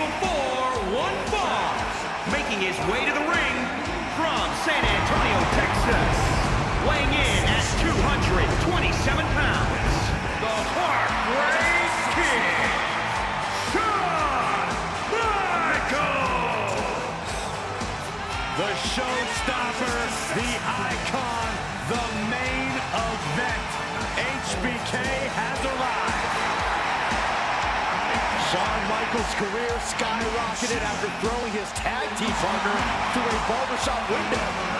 scheduled for one fall, making his way to the ring from San Antonio, Texas, weighing in at 227 pounds, the Heartbreak Kid, Shawn Michaels! The showstopper, the icon, the main event, HBK has arrived. Shawn Michaels' career skyrocketed after throwing his tag team partner through a barbershop window.